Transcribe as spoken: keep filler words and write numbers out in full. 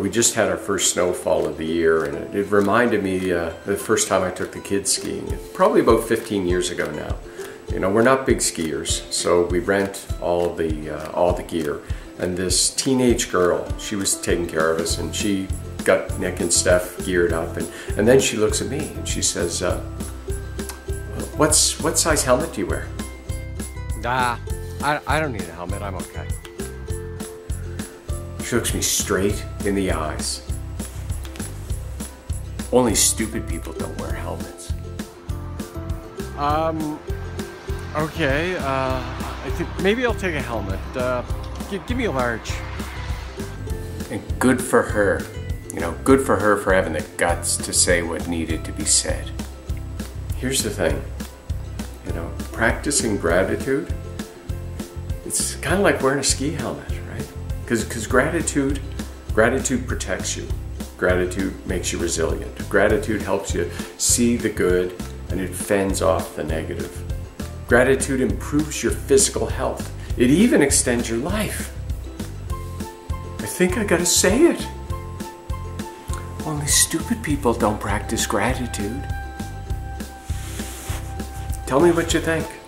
But we just had our first snowfall of the year, and it, it reminded me uh, the first time I took the kids skiing, probably about fifteen years ago now. You know, we're not big skiers, so we rent all the uh, all the gear. And this teenage girl, she was taking care of us, and she got Nick and Steph geared up, and, and then she looks at me and she says, uh, "What's what size helmet do you wear?" Ah, I, I don't need a helmet. I'm okay. She looks me straight in the eyes. Only stupid people don't wear helmets. Um. Okay, uh, I think maybe I'll take a helmet. Uh, give, give me a large. And good for her, you know, good for her for having the guts to say what needed to be said. Here's the thing, you know, practicing gratitude, it's kind of like wearing a ski helmet, right? Because because gratitude, gratitude protects you. Gratitude makes you resilient. Gratitude helps you see the good, and it fends off the negative. Gratitude improves your physical health. It even extends your life. I think I gotta say it. Only stupid people don't practice gratitude. Tell me what you think.